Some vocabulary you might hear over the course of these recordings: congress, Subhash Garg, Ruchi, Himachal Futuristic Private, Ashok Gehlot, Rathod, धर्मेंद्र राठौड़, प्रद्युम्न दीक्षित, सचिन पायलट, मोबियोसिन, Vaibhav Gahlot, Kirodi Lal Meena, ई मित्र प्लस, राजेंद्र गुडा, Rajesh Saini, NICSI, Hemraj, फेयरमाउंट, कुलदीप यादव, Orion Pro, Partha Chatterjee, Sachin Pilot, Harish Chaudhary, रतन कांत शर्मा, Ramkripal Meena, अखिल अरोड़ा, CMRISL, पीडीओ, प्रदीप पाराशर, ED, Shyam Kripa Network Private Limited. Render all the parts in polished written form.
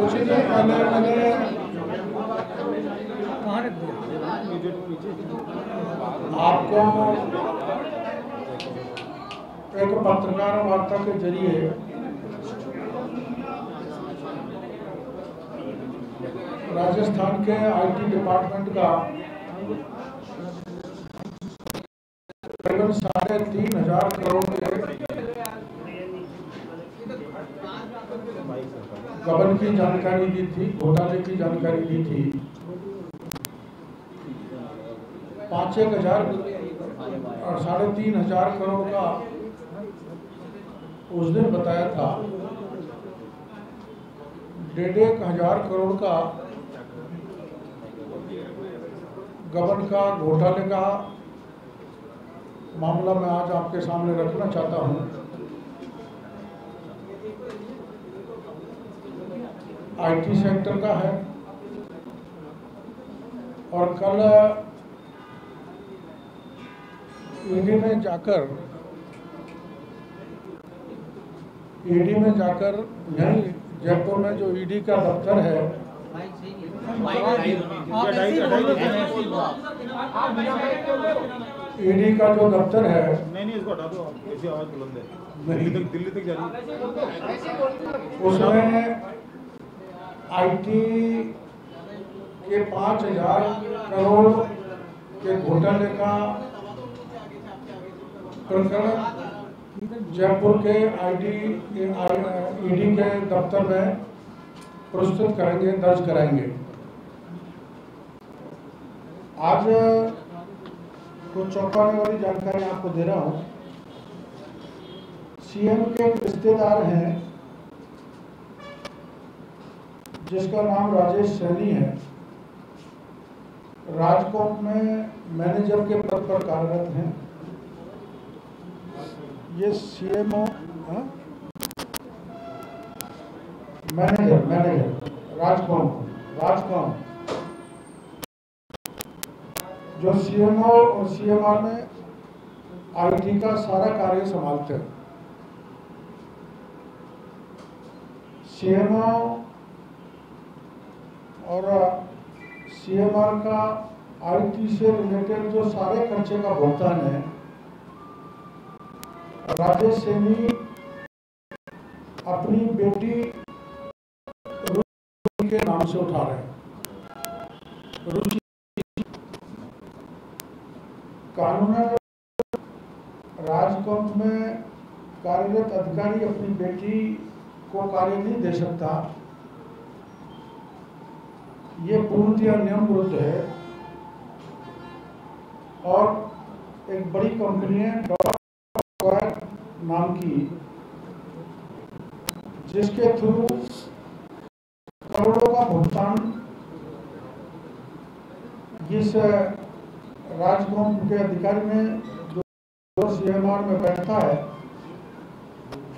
आपको एक पत्रकार वार्ता के जरिए राजस्थान के आईटी डिपार्टमेंट का करीब 3,500 करोड़ गबन की जानकारी दी थी, घोटाले की जानकारी दी थी। 5,000 और 3,500 करोड़ का उस दिन बताया था। 1,500 करोड़ का गबन का घोटाले का मामला मैं आज आपके सामने रखना चाहता हूं। आईटी सेक्टर का है और कल ईडी में जाकर नहीं, जयपुर में जो ईडी का दफ्तर है उसमें आईटी के 5,000 करोड़ के घोटाले का प्रकरण जयपुर के ईडी के दफ्तर में प्रस्तुत करेंगे, दर्ज कराएंगे। आज कुछ चौंकाने वाली जानकारी आपको दे रहा हूं। सीएम के रिश्तेदार हैं जिसका नाम राजेश सैनी है, राजकोट में मैनेजर के पद पर कार्यरत हैं। ये सीएमओ मैनेजर राजकोट जो सीएमओ और सीएमआर में आईटी का सारा कार्य संभालते हैं। सीएमओ और सीएमआर का आईटी से रिलेटेड जो सारे खर्चे का भुगतान है, राजेश सैनी अपनी बेटी रुचि के नाम से उठा रहे हैं। रुचि कानूनन राजकोट में कार्यरत अधिकारी अपनी बेटी को कार्य नहीं दे सकता, ये पूर्णतया नियम विरुद्ध है। और एक बड़ी कंपनी है डॉट नाम की, जिसके थ्रू करोड़ों का भुगतान इस राजकोट के अधिकारी में जो सीएमआर में बैठता है,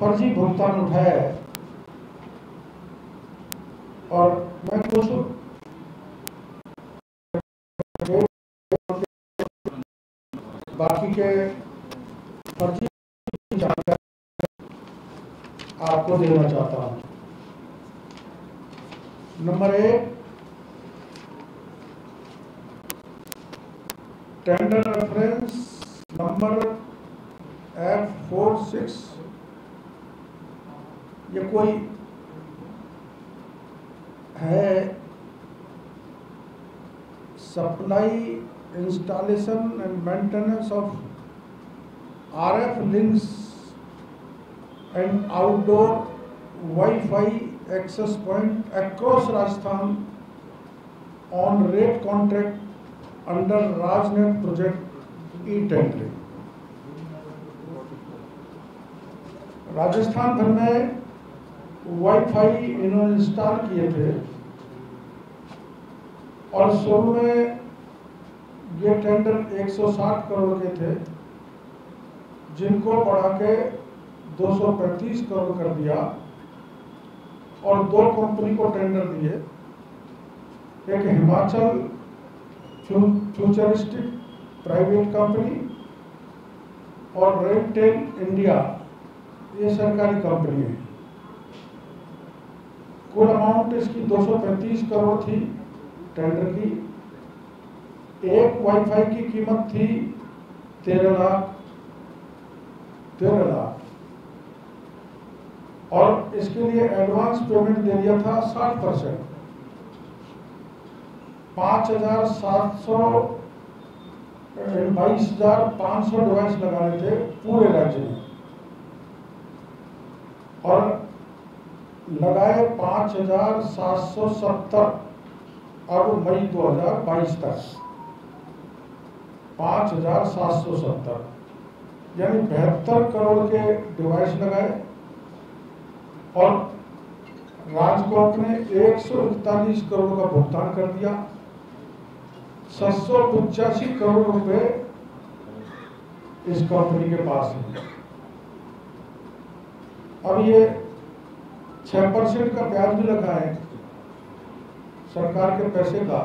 फर्जी भुगतान उठाया है। और मैं कुछ बाकी के फर्जी जानकारी आपको देना चाहता हूं। Number 1, tender reference number F46, ये कोई है supply installation and maintenance of RF links and outdoor Wi-Fi access point across Rajasthan on rate contract under Rajnet project e-tendering. Rajasthan भर में Wi-Fi इन्होंने इंस्टॉल किए थे और शुरू में ये टेंडर 160 करोड़ के थे, जिनको बढ़ा के 235 करोड़ कर दिया और 2 कंपनी को टेंडर दिए। एक हिमाचल फ्यूचरिस्टिक प्राइवेट कंपनी और रेंटेक इंडिया, ये सरकारी कंपनी है। कुल अमाउंट इसकी 235 करोड़ थी टेंडर की। एक वाईफाई की कीमत थी 13 लाख और इसके लिए एडवांस पेमेंट दे दिया था 60%। 22,500 डिवाइस लगाने थे पूरे राज्य में और लगाए 5,770 अब मई 2022 तक 5,770 यानी 72 करोड़ के डिवाइस लगाए और राजकोट ने 141 करोड़ का भुगतान कर दिया। 785 करोड़ रुपए इस कंपनी के पास है। अब ये 6% का ब्याज भी लगा है सरकार के पैसे का,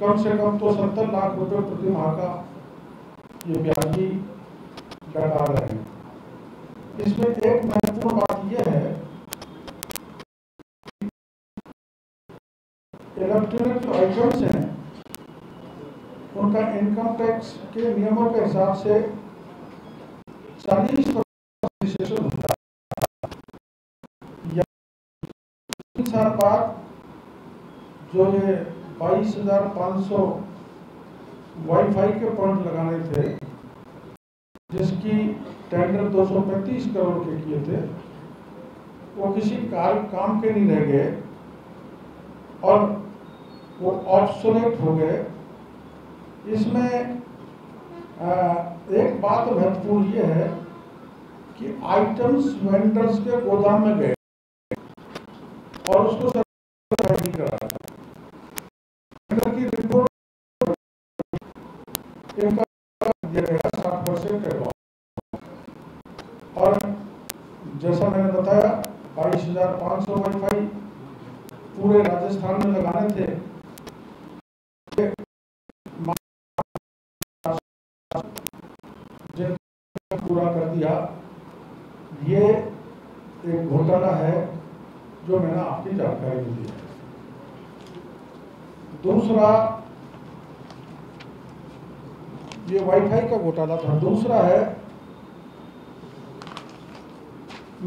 कम से कम तो 70 लाख रुपए प्रति माह का ये ब्याज ही लगा रहे हैं। इसमें एक महत्वपूर्ण बात यह है इलेक्ट्रॉनिक जो आइटम्स हैं उनका इनकम टैक्स के नियमों के हिसाब से 40% होता है या 3 साल बाद जो ये 22,500 वाईफाई के पॉइंट लगाने थे जिसकी टेंडर 235 करोड़ के किए थे वो किसी काम के नहीं रह गए और वो ऑब्सोलेट हो गए। इसमें एक बात महत्वपूर्ण ये है कि आइटम्स वेंडर्स के गोदाम में गए और उसको सर्टिफाई नहीं कराया। वेंडर की रिपोर्ट इनका दिया गया 60% एडवांस और जैसा मैंने बताया 22,500 वाईफाई पूरे राजस्थान में लगाने थे जिनको पूरा कर दिया। ये एक घोटाला है जो मैंने आपकी जानकारी दी है। दूसरा ये वाईफाई का घोटाला था। दूसरा है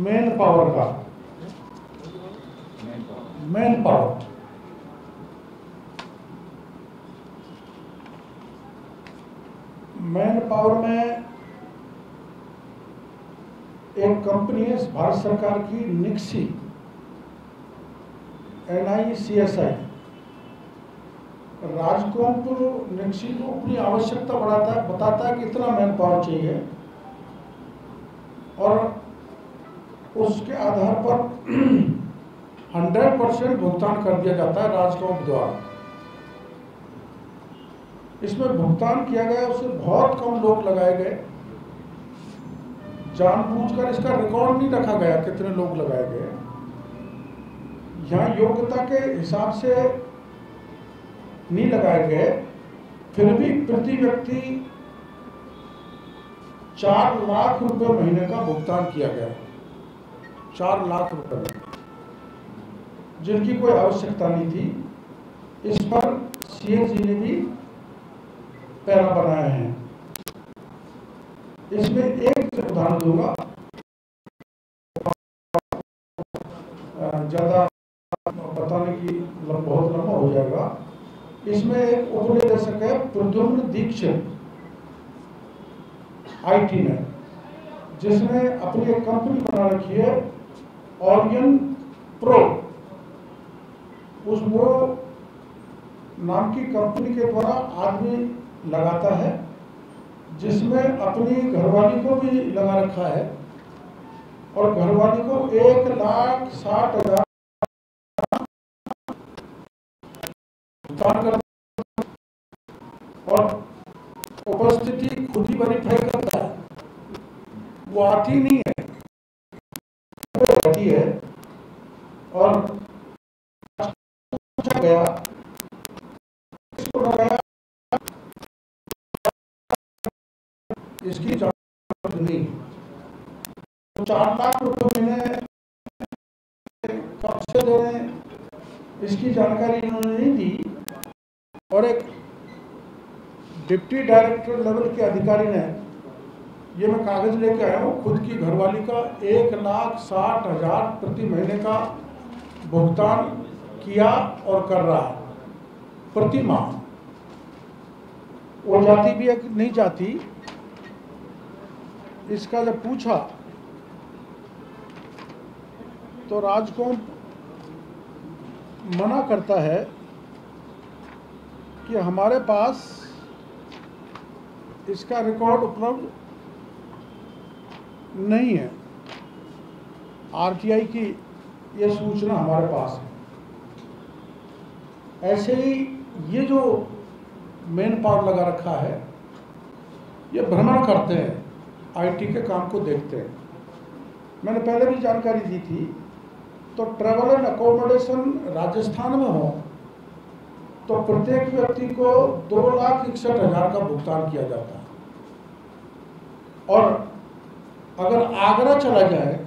मेन पावर का। मैन पावर में एक कंपनी है भारत सरकार की निक्सी NICSI राजकोम को निक्सी को अपनी आवश्यकता बताता है कि इतना मैन पावर चाहिए और उसके आधार पर 100% भुगतान कर दिया जाता है राजकोम द्वारा। इसमें भुगतान किया गया उससे बहुत कम लोग लगाए गए, जानबूझकर इसका रिकॉर्ड नहीं रखा गया कितने लोग लगाए गए। यहाँ योग्यता के हिसाब से नहीं लगाए गए, फिर भी प्रति व्यक्ति 4 लाख रुपए महीने का भुगतान किया गया। 4 लाख रुपए जिनकी कोई आवश्यकता नहीं थी। इस पर CAG ने भी पैरा बनाए हैं। इसमें एक उदाहरण दूंगा, ज़्यादा बताने की बहुत लंबा हो जाएगा। इसमें एक उपनिदेशक है प्रद्युम्न दीक्षित IT में, जिसने अपनी एक कंपनी बना रखी है Orion Pro। उस वो नाम की कंपनी के द्वारा आदमी लगाता है जिसमें अपनी घरवाली को भी लगा रखा है और घरवाली को 1,60,000 और उपस्थिति खुद ही वेरीफाई करता है, वो आती नहीं है रहती है और गया इसको लगाया। इसकी जानकारी 4 लाख रुपए महीने कब से जो है इसकी जानकारी इन्होंने नहीं दी और एक डिप्टी डायरेक्टर लेवल के अधिकारी ने, ये मैं कागज़ लेके आया हूँ, खुद की घरवाली का 1,60,000 प्रति महीने का भुगतान किया और कर रहा है प्रति माह। वो जाति भी एक नहीं जाती, इसका जब पूछा तो राज को मना करता है कि हमारे पास इसका रिकॉर्ड उपलब्ध नहीं है, आरटीआई की ये सूचना हमारे पास है। ऐसे ही ये जो मेन पावर लगा रखा है, ये भ्रमण करते हैं, आईटी के काम को देखते हैं। मैंने पहले भी जानकारी दी थी, तो ट्रैवल एंड अकोमोडेशन राजस्थान में हो तो प्रत्येक व्यक्ति को 2,61,000 का भुगतान किया जाता है, और अगर आगरा चला जाए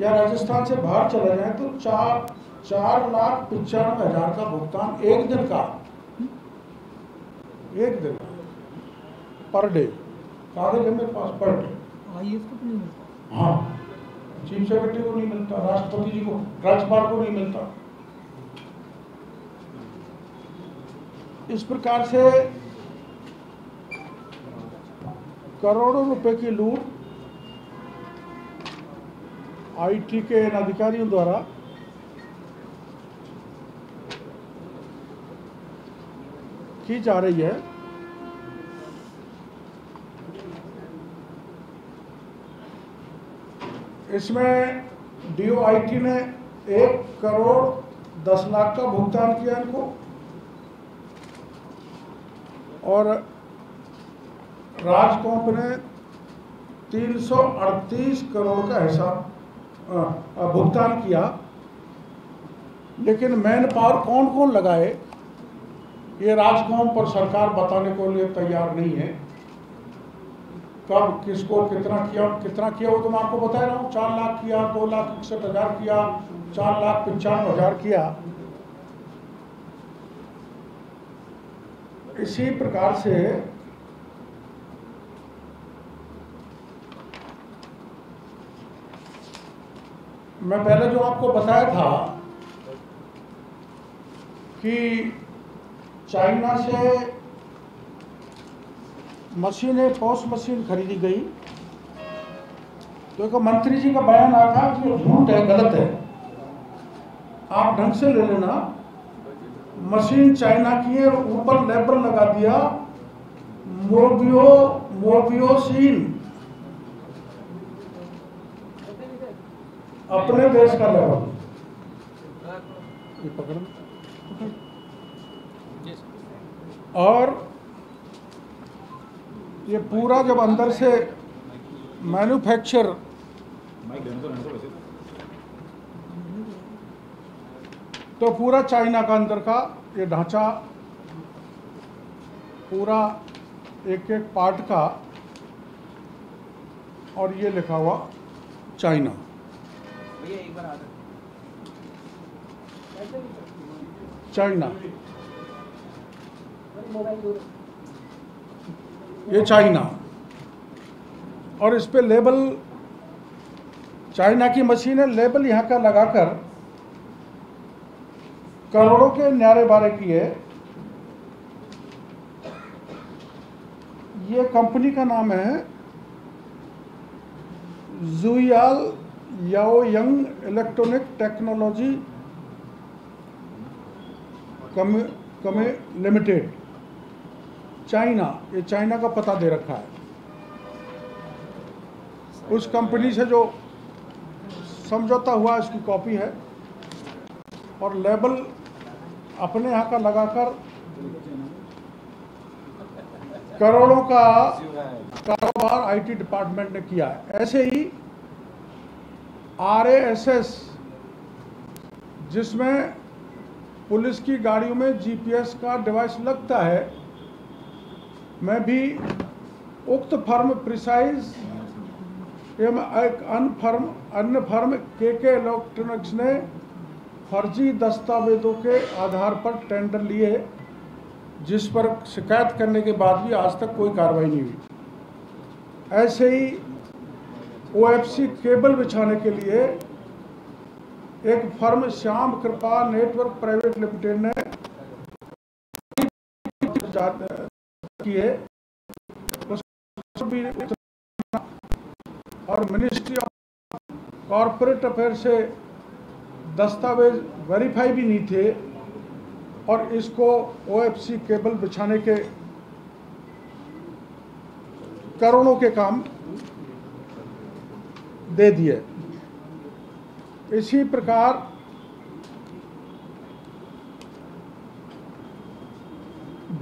या राजस्थान से बाहर चला जाए तो 4,95,000 का भुगतान एक दिन पर डे कागज हमें पास पर डे। हाँ, चीफ सेक्रेटरी को नहीं मिलता, राष्ट्रपति जी को, राज्यपाल को नहीं मिलता। इस प्रकार से करोड़ों रुपए की लूट आईटी के इन अधिकारियों द्वारा की जा रही है। इसमें डीओआईटी ने 1,10,00,000 का भुगतान किया इनको, और राजकोंप ने 338 करोड़ का हिसाब भुगतान किया। लेकिन मैन पावर कौन कौन लगाए ये राजकोंप और सरकार बताने को लिए तैयार नहीं है। कब किसको कितना किया वो तो मैं आपको बता रहा हूँ, 4,00,000 किया, 2,61,000 किया, 4,95,000 किया। इसी प्रकार से मैं पहले जो आपको बताया था कि चाइना से मशीनें, पॉस मशीन खरीदी गई, तो एक मंत्री जी का बयान आया था कि ये झूठ है, गलत है, आप ढंग से ले लेना, मशीन चाइना की है, ऊपर लेबल लगा दिया मोबियोसिन, अपने देश का लेबल। और ये पूरा जब अंदर से मैन्युफैक्चर तो पूरा चाइना का अंदर का ये ढांचा, पूरा एक पार्ट का, और ये लिखा हुआ चाइना। ये चाइना, और इस पे लेबल, चाइना की मशीन है, लेबल यहाँ का लगाकर करोड़ों के न्यारे बारे की है। ये कंपनी का नाम है जुयाल याओ यंग इलेक्ट्रॉनिक टेक्नोलॉजी कमे लिमिटेड, चाइना, ये चाइना का पता दे रखा है। उस कंपनी से जो समझौता हुआ इसकी कॉपी है, और लेबल अपने यहाँ का लगाकर करोड़ों का कारोबार आईटी डिपार्टमेंट ने किया है। ऐसे ही आरएएसएस, जिसमें पुलिस की गाड़ियों में जीपीएस का डिवाइस लगता है, मैं भी उक्त फर्म प्रिसाइज एवं अन्य फर्म के इलेक्ट्रॉनिक्स ने फर्जी दस्तावेजों के आधार पर टेंडर लिए, जिस पर शिकायत करने के बाद भी आज तक कोई कार्रवाई नहीं हुई। ऐसे ही ओएफसी केबल बिछाने के लिए एक फर्म श्याम कृपा नेटवर्क प्राइवेट लिमिटेड ने किए और मिनिस्ट्री ऑफ कॉरपोरेट अफेयर से दस्तावेज वेरीफाई भी नहीं थे और इसको ओएफसी केबल बिछाने के करोड़ों के काम दे दिए। इसी प्रकार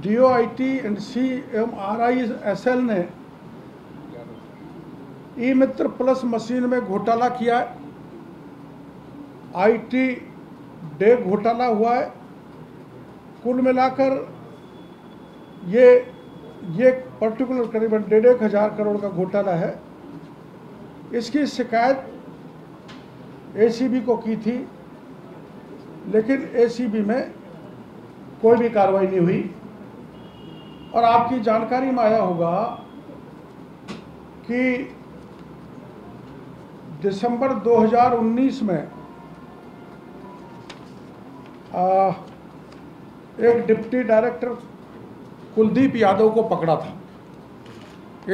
डीओआईटी एंड CMRISL ने ई मित्र प्लस मशीन में घोटाला किया, IT डे घोटाला हुआ है। कुल मिलाकर ये पर्टिकुलर करीबन 1,500 करोड़ का घोटाला है। इसकी शिकायत ACB को की थी, लेकिन ACB में कोई भी कार्रवाई नहीं हुई। और आपकी जानकारी में आया होगा कि दिसंबर 2019 में एक डिप्टी डायरेक्टर कुलदीप यादव को पकड़ा था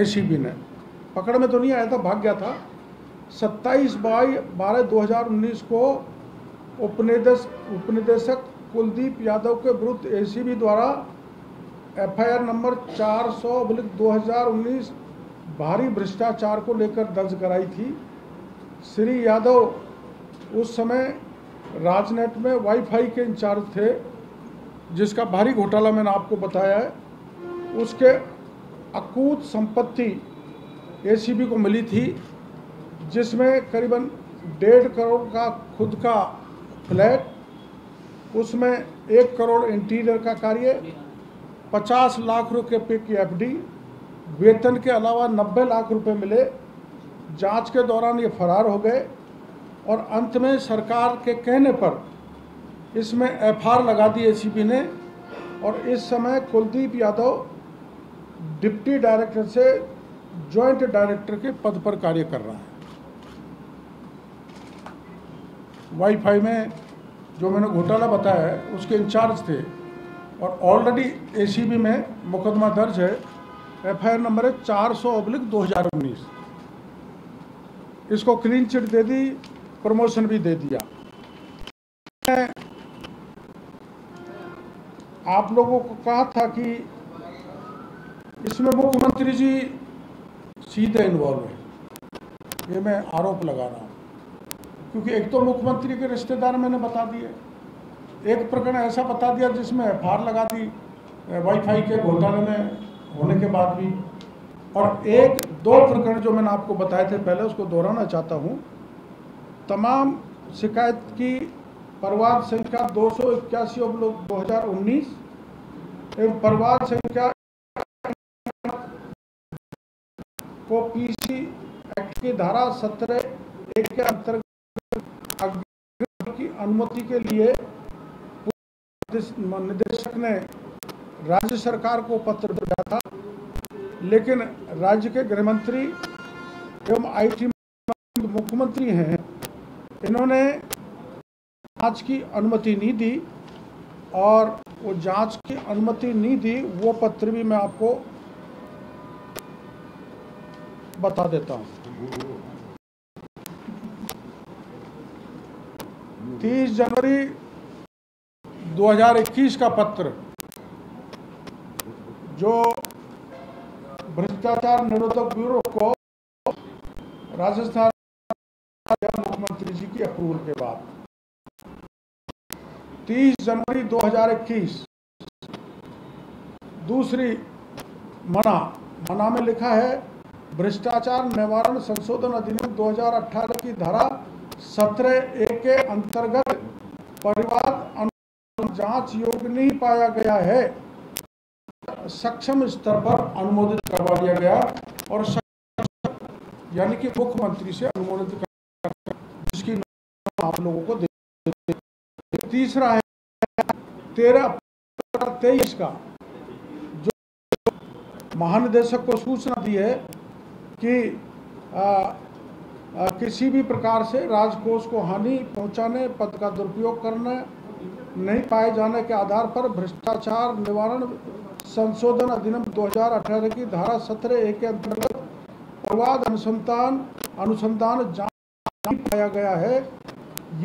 ACB ने। पकड़ में तो नहीं आया था, भाग गया था। 27/12/2019 को उपनिदेशक कुलदीप यादव के विरुद्ध ACB द्वारा FIR नंबर 400/2019 भारी भ्रष्टाचार को लेकर दर्ज कराई थी। श्री यादव उस समय राजनेट में वाईफाई के इंचार्ज थे, जिसका भारी घोटाला मैंने आपको बताया है। उसके अकूत संपत्ति ACB को मिली थी, जिसमें करीबन 1.5 करोड़ का खुद का फ्लैट, उसमें 1 करोड़ इंटीरियर का कार्य, 50 लाख रुपए की FD, वेतन के अलावा 90 लाख रुपए मिले। जांच के दौरान ये फरार हो गए और अंत में सरकार के कहने पर इसमें FIR लगा दी ACB ने। और इस समय कुलदीप यादव डिप्टी डायरेक्टर से जॉइंट डायरेक्टर के पद पर कार्य कर रहा है। वाईफाई में जो मैंने घोटाला बताया है उसके इंचार्ज थे और ऑलरेडी ACB में मुकदमा दर्ज है। FIR नंबर है 400/2019। इसको क्लीन चिट दे दी, प्रमोशन भी दे दिया। आप लोगों को कहा था कि इसमें मुख्यमंत्री जी सीधे इन्वॉल्व है, ये मैं आरोप लगा रहा हूँ, क्योंकि एक तो मुख्यमंत्री के रिश्तेदार मैंने बता दिए, एक प्रकरण ऐसा बता दिया जिसमें FIR लगा दी वाईफाई के घोटाले में होने के बाद भी, और एक 2 प्रकरण जो मैंने आपको बताए थे पहले, उसको दोहराना चाहता हूँ। तमाम शिकायत की प्रवाद संख्या 281/2019 एवं प्रवाद संख्या को PC एक्ट की धारा 17(1) के अंतर्गत की अनुमति के लिए निदेशक ने राज्य सरकार को पत्र दिया था, लेकिन राज्य के गृहमंत्री एवं IT मुख्यमंत्री हैं, इन्होंने जांच की अनुमति नहीं दी। और वो जांच की अनुमति नहीं दी, वो पत्र भी मैं आपको बता देता हूँ। 30 जनवरी 2021 का पत्र, जो भ्रष्टाचार निरोधक ब्यूरो को राजस्थान मुख्यमंत्री जी की अप्रूवल के बाद। 30 जनवरी 2021 दूसरी मना में लिखा है, भ्रष्टाचार निवारण संशोधन अधिनियम 2018 की धारा 17(1) के अंतर्गत परिवार जांच योग्य नहीं पाया गया है, सक्षम स्तर पर अनुमोदित करवा दिया गया और यानी कि मुख्यमंत्री से अनुमोदित, जिसकी आप लोगों को तीसरा है 13/23 का, जो महानिदेशक को सूचना दी है कि किसी भी प्रकार से राजकोष को हानि पहुंचाने, पद का दुरुपयोग करने नहीं पाए जाने के आधार पर भ्रष्टाचार निवारण संशोधन अधिनियम 2018 की धारा 17A के अंतर्गत अपराध अनुसंधान जांच पाया गया है।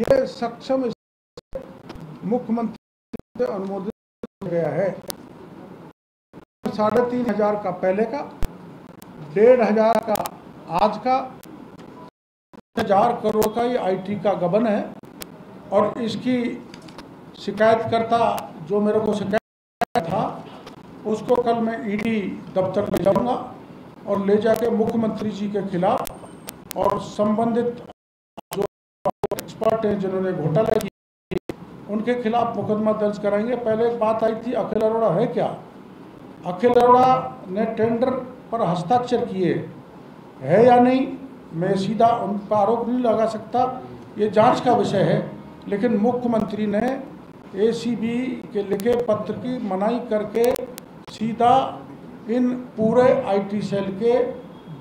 ये सक्षम मुख्यमंत्री से अनुमोदित किया गया है। 3,500 का पहले का, 1,500 का आज का, 1,000 करोड़ का ये IT का गबन है। और इसकी शिकायतकर्ता जो मेरे को शिकायत था, उसको कल मैं ED दफ्तर ले जाऊंगा और ले जाके मुख्यमंत्री जी के खिलाफ और संबंधित जो एक्सपर्ट हैं जिन्होंने घोटाला किया, उनके खिलाफ मुकदमा दर्ज कराएंगे। पहले एक बात आई थी, अखिल अरोड़ा है क्या? अखिल अरोड़ा ने टेंडर पर हस्ताक्षर किए है या नहीं, मैं सीधा उन पर आरोप नहीं लगा सकता, ये जांच का विषय है। लेकिन मुख्यमंत्री ने ACB के लिखे पत्र की मनाही करके सीधा इन पूरे IT सेल के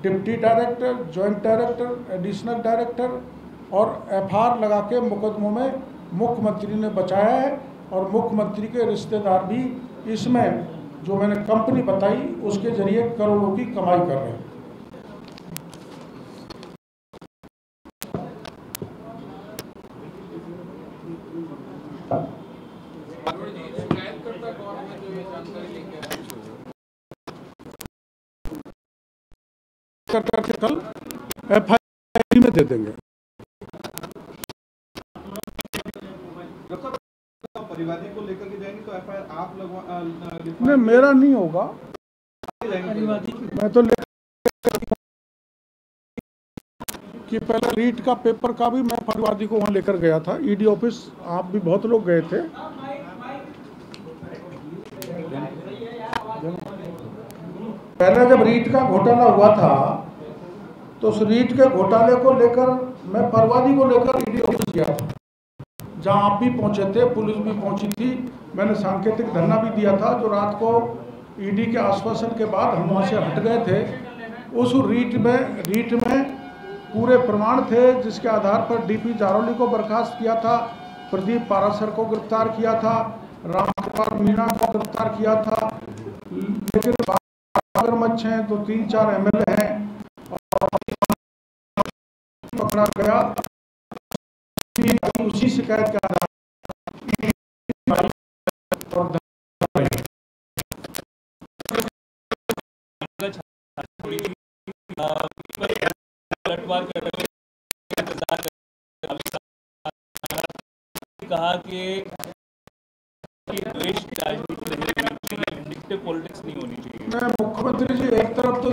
deputy director, joint director, additional director और FR लगा के मुकदमों में मुख्यमंत्री ने बचाया है। और मुख्यमंत्री के रिश्तेदार भी इसमें, जो मैंने कंपनी बताई, उसके जरिए करोड़ों की कमाई कर रहे हैं। कल FIR में दे देंगे। परिवादी को लेकर के जाएंगे तो FIR आप लगवा, नहीं मेरा नहीं होगा, मैं तो लेकर कि पहले रीट का पेपर का भी मैं परिवादी को वहां लेकर गया था, ED ऑफिस। आप भी बहुत लोग गए थे। पहले जब रीट का घोटाला हुआ था तो उस रीट के घोटाले को लेकर मैं फरवादी को लेकर ED ऑफिस गया था, जहां आप भी पहुंचे थे, पुलिस भी पहुंची थी। मैंने सांकेतिक धरना भी दिया था, जो रात को ED के आश्वासन के बाद हम वहां से हट गए थे। उस रीट में पूरे प्रमाण थे, जिसके आधार पर DP जारोली को बर्खास्त किया था, प्रदीप पाराशर को गिरफ्तार किया था, रामकृपाल मीणा को गिरफ्तार किया था। लेकिन अच्छे हैं तो 3-4 MLA हैं और पकड़ा गया। उसी शिकायत के आधार कहा कि पॉलिटिक्स नहीं होनी चाहिए। मैं मुख्यमंत्री जी एक तरफ तो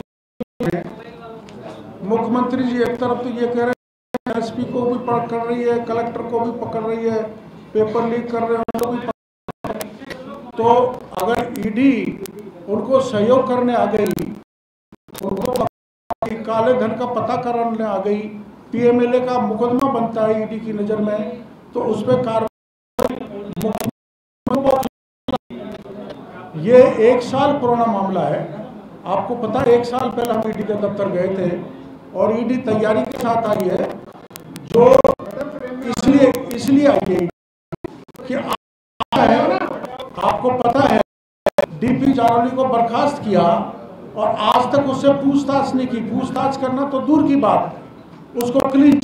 ये कह रहे हैं, SP को भी पकड़ रही है, कलेक्टर को भी पकड़ रही है, पेपर लीक कर रहे हैं उनको भी पकड़ रही है। तो अगर ED उनको सहयोग करने आ गई, उनको काले धन का पता करने आ गई, PMLA का मुकदमा बनता है ED की नज़र में, तो उसमें कार्रवाई। ये 1 साल पुराना मामला है, आपको पता है 1 साल पहले हम ED के दफ्तर गए थे और ED तैयारी के साथ आई है, जो इसलिए आई है कि आपको पता है DP जारोली को बर्खास्त किया और आज तक उससे पूछताछ नहीं की। पूछताछ करना तो दूर की बात, उसको क्लीन,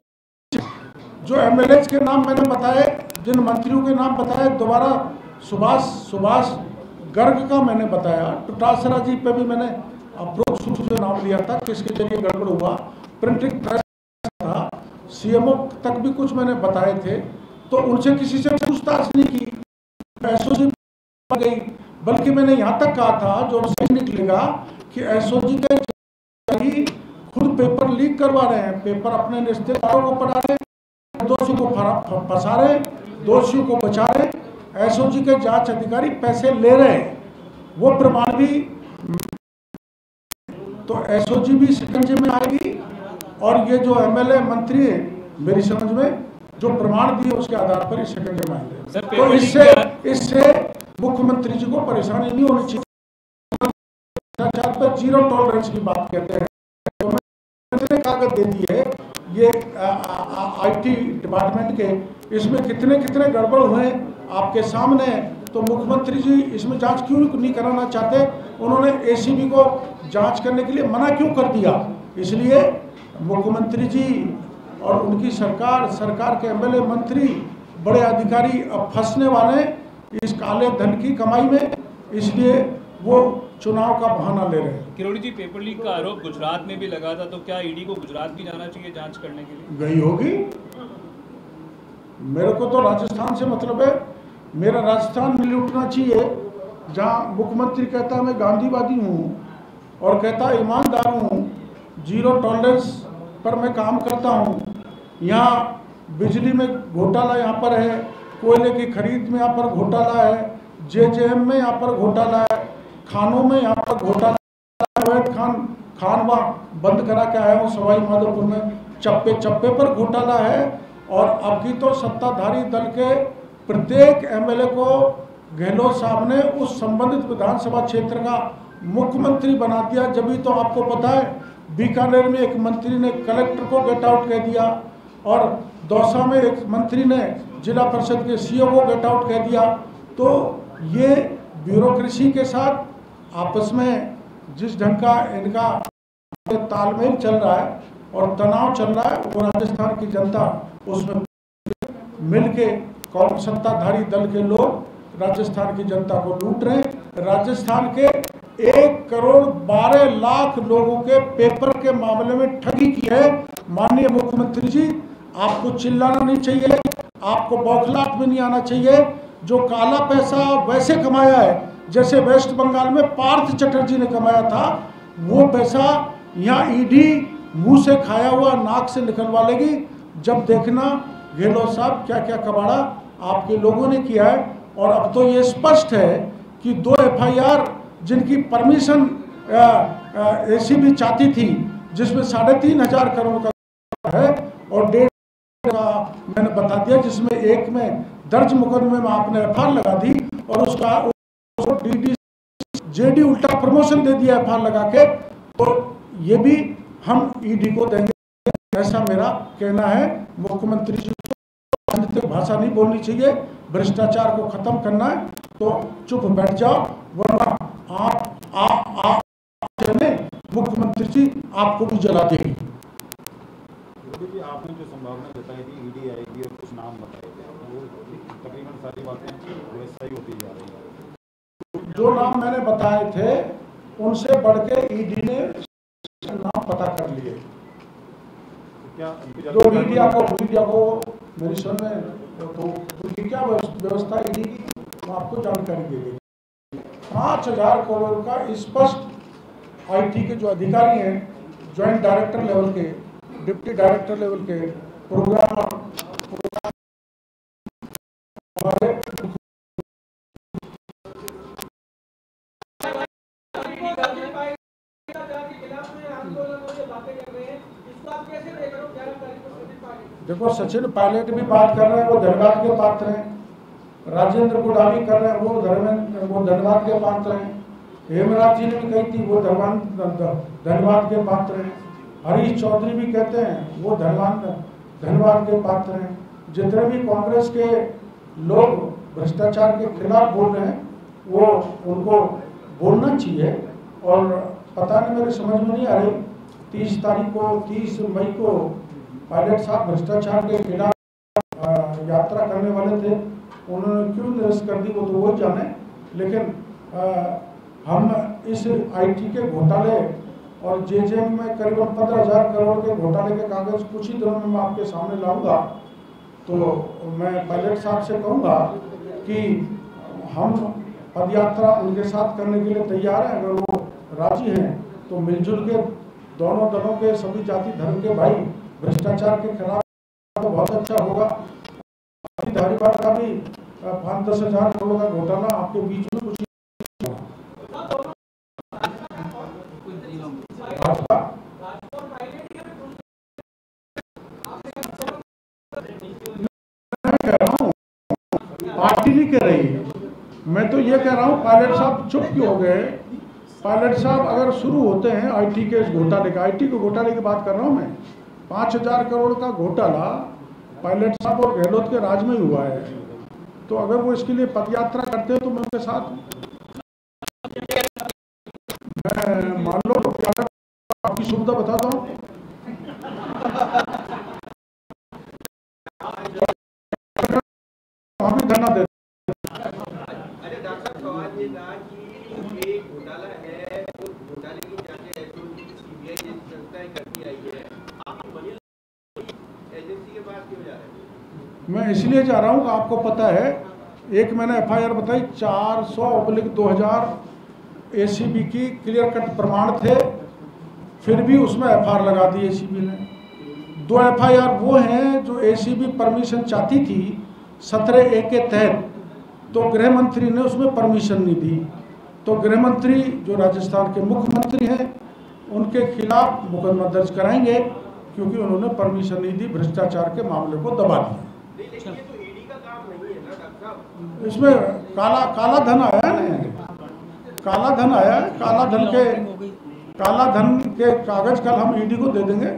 जो MLAs के नाम मैंने बताए, जिन मंत्रियों के नाम बताए, दोबारा सुभाष गर्ग का मैंने बताया, टुटासरा जी पे भी मैंने अप्रोक्स से नाम लिया था, किसके जरिए गड़बड़ हुआ, प्रिंटिंग प्रेस था, CMO तक भी कुछ मैंने बताए थे। तो उनसे किसी से पूछताछ नहीं की, SOG गई, बल्कि मैंने यहाँ तक कहा था, जो सही निकलेगा कि SOG के खुद पेपर लीक करवा रहे हैं, पेपर अपने रिश्तेदारों को पढ़ा रहे हैं, दोषियों को फंसा रहे, दोषियों को बचा रहे, SOG के जांच अधिकारी पैसे ले रहे हैं, वो प्रमाण भी। तो SOG भी शिकंजे में आएगी और ये जो MLA मंत्री है, मेरी समझ में जो प्रमाण दिए उसके आधार पर इस सेकेंडरी मांगे। तो इससे मुख्यमंत्री जी को परेशानी नहीं होनी चाहिए। जीरो टॉलरेंस की बात कहते हैं तो मैंने कागज दे दी है ये आईटी डिपार्टमेंट के, इसमें कितने कितने गड़बड़ हुए आपके सामने। तो मुख्यमंत्री जी इसमें जांच क्यों नहीं कराना चाहते? उन्होंने एसीबी को जांच करने के लिए मना क्यों कर दिया? इसलिए मुख्यमंत्री जी और उनकी सरकार, सरकार के एमएलए, मंत्री, बड़े अधिकारी अब फंसने वाले इस काले धन की कमाई में, इसलिए वो चुनाव का बहाना ले रहे हैं। किरोड़ी जी, पेपर लीक का आरोप गुजरात में भी लगा था, तो क्या ईडी को गुजरात भी जाना चाहिए जांच करने के लिए? गई होगी, मेरे को तो राजस्थान से मतलब है, मेरा राजस्थान में लुटना चाहिए जहां मुख्यमंत्री कहता मैं गांधीवादी हूं और कहता ईमानदार हूं, जीरो टॉलरेंस पर मैं काम करता हूं। यहाँ बिजली में घोटाला यहाँ पर है, कोयले की खरीद में यहाँ पर घोटाला है, जेजेएम में यहाँ पर घोटाला है, खानों में यहाँ पर घोटाला, खान बंद करा के आया हूँ सवाई माधोपुर में, चप्पे चप्पे पर घोटाला है। और अब की तो सत्ताधारी दल के प्रत्येक एमएलए को गहलोत साहब ने उस संबंधित विधानसभा क्षेत्र का मुख्यमंत्री बना दिया। जब भी तो आपको पता है बीकानेर में एक मंत्री ने कलेक्टर को गेट आउट कह दिया और दौसा में एक मंत्री ने जिला परिषद के सीईओ को गेट आउट कह दिया। तो ये ब्यूरोक्रेसी के साथ आपस में जिस ढंग का इनका तालमेल चल रहा है और तनाव चल रहा है, वो राजस्थान की जनता उसमें मिलके सत्ताधारी दल के लोग राजस्थान की जनता को लूट रहे हैं। राजस्थान के 1,12,00,000 लोगों के पेपर के मामले में ठगी की है। माननीय मुख्यमंत्री जी, आपको चिल्लाना नहीं चाहिए, आपको बौखलाहट में नहीं आना चाहिए। जो काला पैसा वैसे कमाया है जैसे वेस्ट बंगाल में पार्थ चटर्जी ने कमाया था, वो पैसा यहाँ ईडी मुंह से खाया हुआ नाक से निकलवा लेगी। जब देखना गहलोत साहब क्या क्या कबाड़ा आपके लोगों ने किया है। और अब तो ये स्पष्ट है कि 2 FIR जिनकी परमिशन एसीबी चाहती थी, जिसमें 3,500 करोड़ का है और 1.5 का मैंने बता दिया, जिसमें एक में दर्ज मुकदमे में आपने एफआईआर लगा दी और उसका जेडी उल्टा प्रमोशन दे दिया एफआईआर लगा के। तो ये भी हम ईडी को देंगे, ऐसा मेरा कहना है। मुख्यमंत्री जी को भाषा नहीं बोलनी चाहिए, भ्रष्टाचार को खत्म करना है तो चुप बैठ जाओ, वरना मुख्यमंत्री जी आपको भी जला देगी। आपने जो संभावना बताई थी ईडी आएगी और कुछ नाम बताए थे, वो तकरीबन सारी बातें वैसा ही होती जा रही है। जो नाम मैंने बताए थे उनसे बढ़ के ईडी ने नाम पता कर लिए। जो मीडिया को मेरी सुन में तो क्या व्यवस्था ईडी की, वो आपको जानकारी देगी। 5,000 करोड़ का स्पष्ट आईटी के जो अधिकारी हैं, ज्वाइंट डायरेक्टर लेवल के, डिप्टी डायरेक्टर लेवल के, देखो सचिन पायलट भी बात कर रहे हैं, वो धन्यवाद के पात्र हैं। राजेंद्र गुडावी कर रहे हैं, वो धनबाद के पात्र हैं। हेमराज जी ने भी कही थी, वो धनबाद के पात्र हैं। हरीश चौधरी भी कहते हैं, वो धनबाद के पात्र हैं। जितने भी कांग्रेस के लोग भ्रष्टाचार के खिलाफ बोल रहे हैं, वो उनको बोलना चाहिए। और पता नहीं, मेरे समझ में नहीं आ रही, 30 मई को पायलट साहब भ्रष्टाचार के खिलाफ यात्रा करने वाले थे, उन्होंने क्यों निरस्त कर दी वो तो वो जाने। लेकिन हम इस आईटी के घोटाले और जेजेएम में करीबन 15,000 करोड़ के घोटाले के कागज कुछ ही दिनों में मैं आपके सामने लाऊंगा। तो मैं पायलट साहब से कहूंगा कि हम पदयात्रा उनके साथ करने के लिए तैयार हैं, अगर वो राजी हैं तो मिलजुल के दोनों दलों के सभी जाति धर्म के भाई भ्रष्टाचार के खिलाफ तो बहुत अच्छा होगा। धारीवाल का भी 5-10 हज़ार करोड़ का घोटाला आपके बीच में कुछ पार्टी नहीं कह रही, मैं तो ये कह रहा हूँ पायलट साहब चुप क्यों हो गए। पायलट साहब अगर शुरू होते हैं आईटी के घोटाले का, आईटी के घोटाले की बात कर रहा हूँ मैं, 5,000 करोड़ का घोटाला पायलट साहब और गहलोत के राज में ही हुआ है, तो अगर वो इसके लिए पदयात्रा करते हैं तो मैं उनके साथ, मैं मान लो आपकी सुविधा बताता हूँ, वहाँ भी धरना देते। मैं इसलिए जा रहा हूँ कि आपको पता है, एक मैंने एफआईआर बताई 400/2000 एसीबी की क्लियर कट प्रमाण थे, फिर भी उसमें एफआईआर लगा दी एसीबी ने। 2 एफआईआर वो हैं जो एसीबी परमिशन चाहती थी 17A के तहत, तो गृह मंत्री ने उसमें परमिशन नहीं दी, तो गृह मंत्री जो राजस्थान के मुख्यमंत्री हैं उनके खिलाफ मुकदमा दर्ज कराएंगे क्योंकि उन्होंने परमिशन नहीं दी, भ्रष्टाचार के मामले को दबा दिया। लेकिन ये तो ईडी का काम नहीं है ना डॉक्टर साहब, इसमें काला धन आया ना, काला धन आया, काला धन के कागज कल हम ईडी को दे देंगे,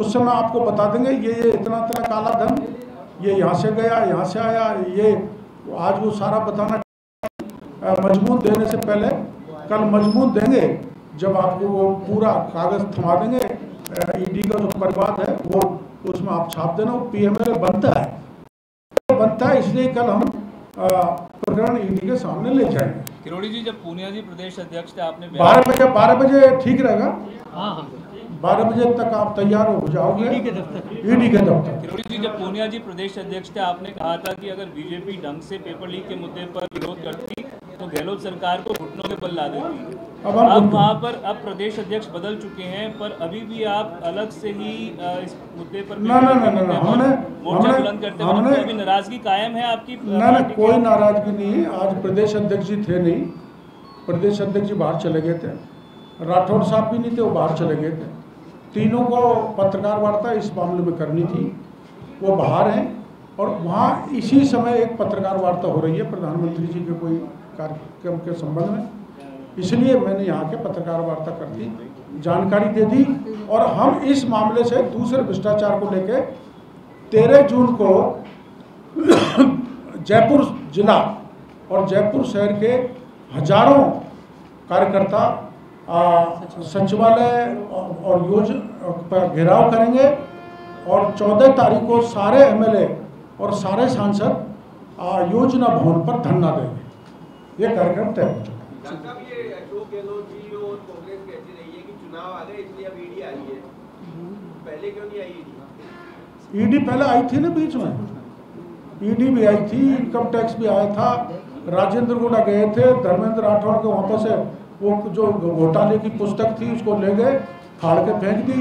उस समय आपको बता देंगे ये इतना काला धन, ये यहाँ से गया, यहाँ से आया, ये आज वो सारा बताना, मजमून देने से पहले कल मजमून देंगे, जब आपको वो पूरा कागज थमा देंगे ईडी का जो परिवाद है वो, उसमें आप छाप देना, वो पीएमएल बनता है इसलिए कल हम प्रकरण ईडी के सामने ले जाएंगे। किरोड़ी जी, जब पूनिया जी प्रदेश अध्यक्ष थे आपने 12 बजे ठीक रहेगा, हाँ 12 बजे तक आप तैयार हो जाओगे ईडी के दफ्तर। किरोड़ी जी, जब पूनिया जी प्रदेश अध्यक्ष थे आपने कहा था कि अगर बीजेपी ढंग से पेपर लीक के मुद्दे पर विरोध करती तो गहलोत सरकार को घुटनों के बल ला देती। अब वहाँ पर अब प्रदेश अध्यक्ष बदल चुके हैं, पर अभी भी आप अलग से ही इस मुद्दे पर मोर्चा बुलंद करते हैं, हमने भी नाराजगी कायम है आपकी? ना कोई नाराजगी नहीं है। आज प्रदेश अध्यक्ष जी थे नहीं, प्रदेश अध्यक्ष जी बाहर चले गए थे, राठौड़ साहब भी नहीं थे, वो बाहर चले गए थे, तीनों को पत्रकार वार्ता इस मामले में करनी थी, वो बाहर हैं, और वहाँ इसी समय एक पत्रकार वार्ता हो रही है प्रधानमंत्री जी के कोई कार्यक्रम के संबंध में, इसलिए मैंने यहाँ के पत्रकार वार्ता कर दी, जानकारी दे दी, और हम इस मामले से दूसरे भ्रष्टाचार को लेके 13 जून को जयपुर जिला और जयपुर शहर के हजारों कार्यकर्ता सचिवालय और योजना पर घेराव करेंगे, और 14 तारीख को सारे एमएलए और सारे सांसद योजना भवन पर धरना देंगे, ये कार्यक्रम तय हो चुका है। ये अशोक गहलोत जी और कांग्रेस कहती रही है कि चुनाव आ गए इसलिए अब ईडी आई है, पहले क्यों नहीं आई? ईडी पहले आई थी ना, बीच में ईडी भी आई थी, इनकम टैक्स भी आया था, राजेंद्र गुड़ा गए थे, धर्मेंद्र राठौड़ के वहाँ से वो जो घोटाले की पुस्तक थी उसको ले गए, फाड़ के फेंक दी,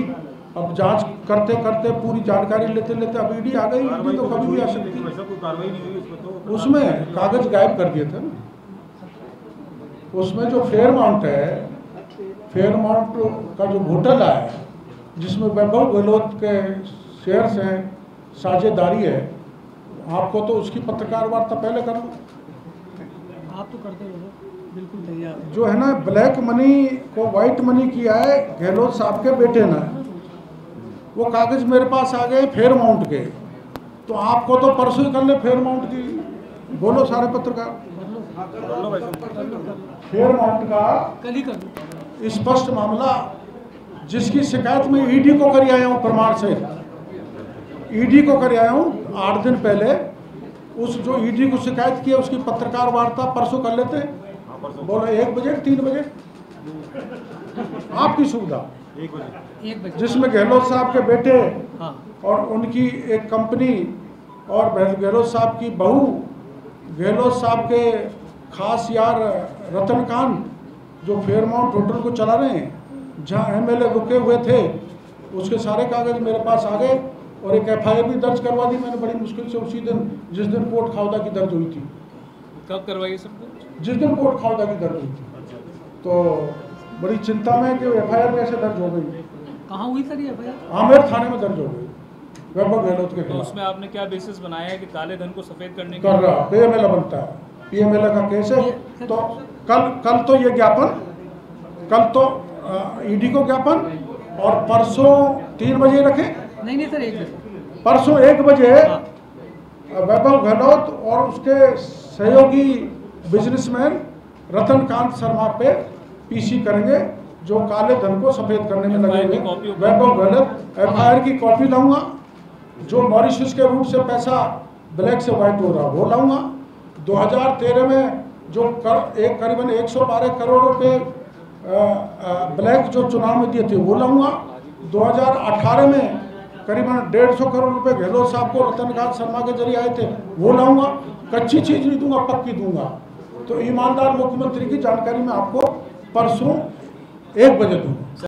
अब जांच करते करते पूरी जानकारी लेते लेते अब ईडी आ गई। ईडी तो कभी भी आ सकती, उसमें कागज गायब कर दिए थे ना, उसमें जो फेयरमाउंट है, फेयरमाउंट का जो घोटाला है जिसमें वैभव गहलोत के शेयर्स हैं, साझेदारी है, आपको तो उसकी पत्रकार वार्ता पहले कर लो, आप तो करते हो बिल्कुल तैयार जो है ना, ब्लैक मनी को वाइट मनी किया है गहलोत साहब के बेटे ने, वो कागज मेरे पास आ गए फेयरमाउंट के, तो आपको तो परसों कर ले फेयरमाउंट की, बोलो सारे पत्रकार फेयरमाउंट का स्पष्ट मामला जिसकी शिकायत मैं ईडी को कर आया हूँ, प्रमाण से ईडी को कर आया हूँ 8 दिन पहले, उस जो ईडी को शिकायत किया उसकी पत्रकार वार्ता परसों कर लेते, बोलो 1 बजे 3 बजे आपकी सुविधा, 1 बजे जिसमें गहलोत साहब के बेटे और उनकी एक कंपनी और गहलोत साहब की बहू, गहलोत साहब के खास यार रतन कांत जो फेयरमाउंट होटल को चला रहे हैं जहाँ एमएलए रुके हुए थे, उसके सारे कागज मेरे पास आ गए, और एक एफआईआर भी दर्ज करवा दी मैंने बड़ी मुश्किल से उसी दिन जिस दिन कोर्ट खावदा की दर्ज हुई थी। कब करवाई? सब जिस दिन कोर्ट खावदा की दर्ज हुई थी, तो बड़ी चिंता में कि एफआईआर कैसे दर्ज हो गई। कहाँ हुई सर ये एफआईआर? आमेर थाने में दर्ज हो गई। वैभव गहलोत के खिलाफ। उसमें आपने क्या बेसिस बनाया है कि काले धन को सफेद करने का? कर रहा PMLA बनता है, PMLA का केस है। तो कल तो ये ज्ञापन, कल तो ED को ज्ञापन और परसों 3 बजे रखें। नहीं सर, 1 बजे, परसों 1 बजे वैभव गहलोत और उसके सहयोगी बिजनेसमैन रतन कांत शर्मा पे PC करेंगे जो काले धन को सफेद करने में लगे हुए। वैभव गहलोत FIR की कॉपी लाऊंगा, जो मॉरिशस के रूट से पैसा ब्लैक से व्हाइट हो रहा वो लाऊंगा। 2013 में जो करीबन 112 करोड़ रुपये ब्लैक जो चुनाव में दिए थे वो लाऊंगा। 2018 में करीबन 150 करोड़ रुपए गहलोत साहब को रतनकांत शर्मा के जरिए आए थे वो लाऊंगा। कच्ची चीज़ नहीं दूंगा, पक्की दूंगा। तो ईमानदार मुख्यमंत्री की जानकारी मैं आपको परसों 1 बजे दूंगा।